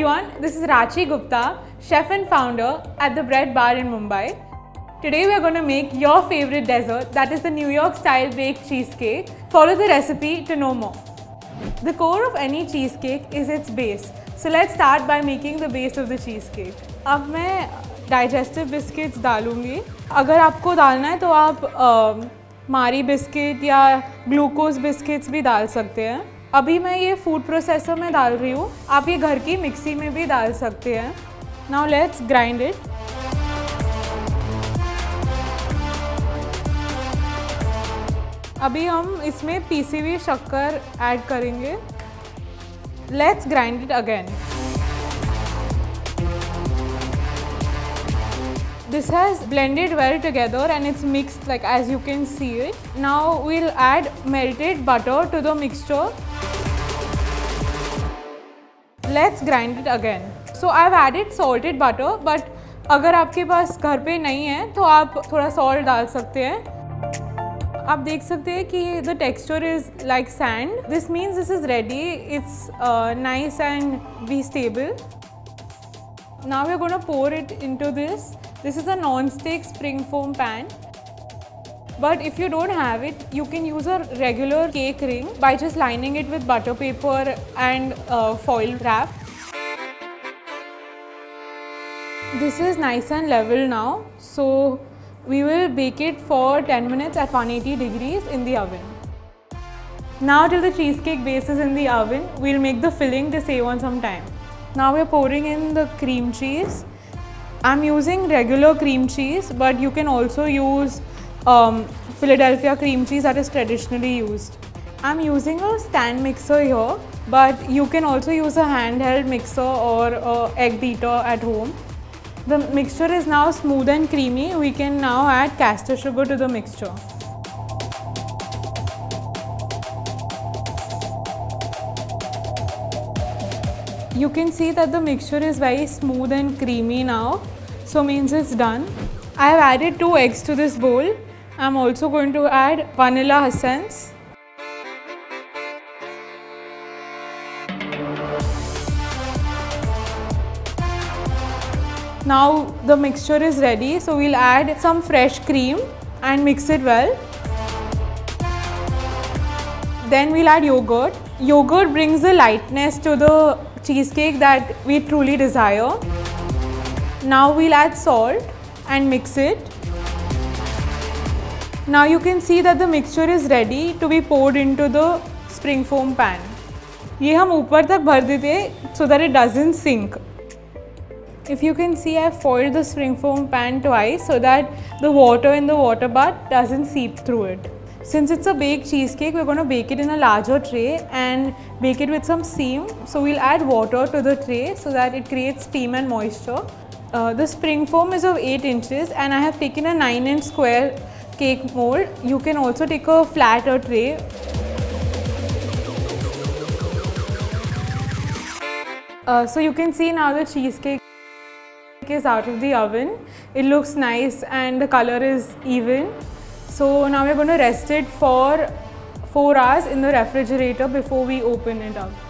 everyone, this is Rachi Gupta, chef and founder at The Bread Bar in Mumbai. Today we are going to make your favorite dessert, that is the New York style baked cheesecake. Follow the recipe to know more. The core of any cheesecake is its base. So let's start by making the base of the cheesecake. Now I will add digestive biscuits. If you want to add Mari biscuit or glucose biscuits, you can also add it. Now I am adding this in food processor. You can also add it in mixer in your home. Now let's grind it. Now we will add PCV sugar in it. Let's grind it again. This has blended well together and it's mixed like as you can see it. Now we'll add melted butter to the mixture. Let's grind it again. So I've added salted butter, but if you don't have it at home, you can add a little salt. You can see the texture is like sand. This means this is ready, it's nice and be stable. Now we are going to pour it into this. This is a non-stick spring foam pan. But if you don't have it, you can use a regular cake ring by just lining it with butter paper and foil wrap. This is nice and level now. So we will bake it for 10 minutes at 180 degrees in the oven. Now till the cheesecake base is in the oven, we'll make the filling to save on some time. Now we're pouring in the cream cheese. I'm using regular cream cheese, but you can also use Philadelphia cream cheese that is traditionally used. I'm using a stand mixer here, but you can also use a handheld mixer or an egg beater at home. The mixture is now smooth and creamy. We can now add caster sugar to the mixture. You can see that the mixture is very smooth and creamy now. So means it's done. I have added 2 eggs to this bowl. I'm also going to add vanilla essence. Now the mixture is ready, so we'll add some fresh cream and mix it well. Then we'll add yogurt. Yogurt brings the lightness to the cheesecake that we truly desire. Now we'll add salt and mix it. Now you can see that the mixture is ready to be poured into the spring foam pan. We fill it up so that it doesn't sink. If you can see, I foiled the spring foam pan twice so that the water in the water bath doesn't seep through it. Since it's a baked cheesecake, we're going to bake it in a larger tray and bake it with some steam. So we'll add water to the tray so that it creates steam and moisture. The spring foam is of 8 inches and I have taken a 9-inch square cake mold. You can also take a flatter tray. So you can see now the cheesecake is out of the oven. It looks nice and the color is even. So now we're going to rest it for 4 hours in the refrigerator before we open it up.